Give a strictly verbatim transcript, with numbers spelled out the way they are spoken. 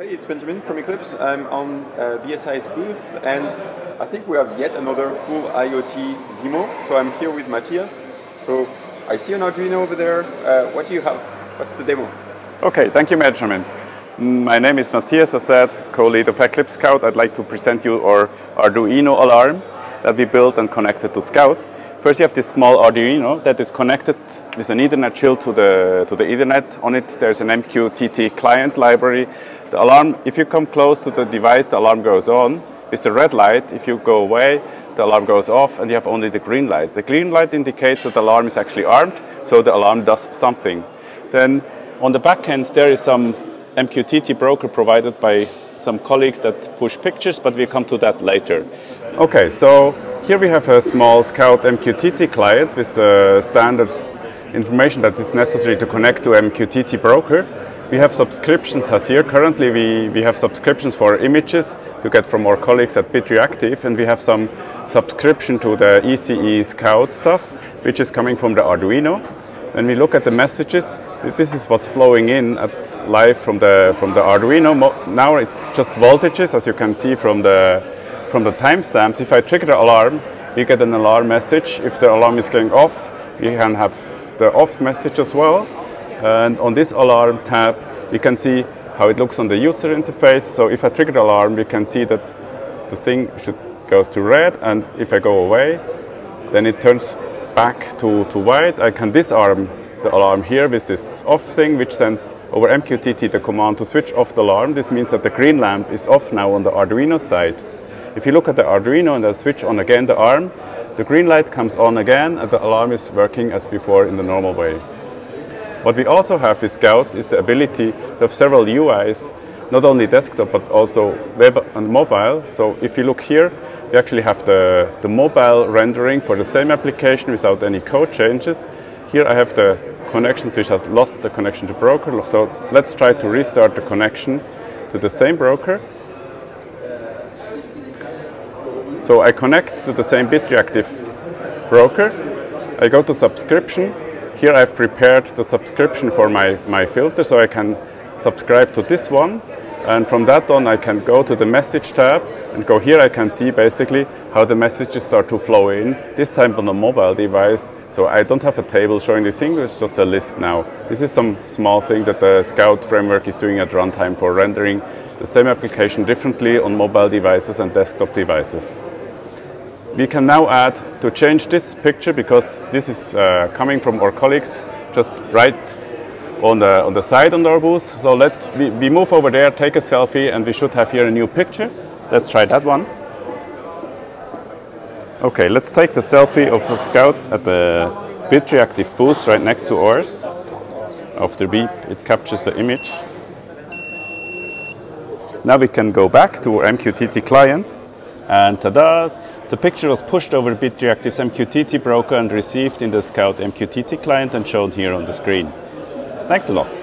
Hey, it's Benjamin from Eclipse. I'm on uh, B S I's booth, and I think we have yet another cool IoT demo. So I'm here with Matthias. So I see an Arduino over there. Uh, what do you have? What's the demo? Okay, thank you, Benjamin. My name is Matthias Asad, co-lead of Eclipse Scout. I'd like to present you our Arduino alarm that we built and connected to Scout. First, you have this small Arduino that is connected with an Ethernet shield to the, to the Ethernet. On it, there's an M Q T T client library. The alarm, if you come close to the device, the alarm goes on with the red light. If you go away, the alarm goes off and you have only the green light. The green light indicates that the alarm is actually armed, so the alarm does something. Then, on the back end, there is some M Q T T broker provided by some colleagues that push pictures, but we'll come to that later. Okay, so here we have a small Scout M Q T T client with the standard information that is necessary to connect to M Q T T broker. We have subscriptions as here. Currently we, we have subscriptions for images to get from our colleagues at Bitreactive, and we have some subscription to the E C E Scout stuff, which is coming from the Arduino. When we look at the messages, this is what's flowing in at live from the, from the Arduino. Now it's just voltages, as you can see from the from the timestamps. If I trigger the alarm, you get an alarm message. If the alarm is going off, you can have the off message as well. And on this alarm tab, you can see how it looks on the user interface. So if I trigger the alarm, we can see that the thing should goes to red, and if I go away, then it turns back to, to white. I can disarm the alarm here with this off thing, which sends over M Q T T the command to switch off the alarm. This means that the green lamp is off now on the Arduino side. If you look at the Arduino and I switch on again the arm, the green light comes on again and the alarm is working as before in the normal way. What we also have with Scout is the ability to have several U Is, not only desktop but also web and mobile. So if you look here, we actually have the, the mobile rendering for the same application without any code changes. Here I have the connections which has lost the connection to broker. So let's try to restart the connection to the same broker. So I connect to the same Bitreactive broker. I go to subscription. Here I've prepared the subscription for my, my filter, so I can subscribe to this one. And from that on, I can go to the message tab and go here. I can see basically how the messages start to flow in, this time on a mobile device. So I don't have a table showing this thing, it's just a list now. This is some small thing that the Scout framework is doing at runtime for rendering the same application differently on mobile devices and desktop devices. We can now add, to change this picture, because this is uh, coming from our colleagues just right on the, on the side on our booth. So let's, we, we move over there, take a selfie, and we should have here a new picture. Let's try that one. Okay, let's take the selfie of the Scout at the Bitreactive booth right next to ours. After beep, it captures the image. Now we can go back to our M Q T T client, and ta-da! The picture was pushed over Bitreactive's M Q T T broker and received in the Scout M Q T T client and shown here on the screen. Thanks a lot.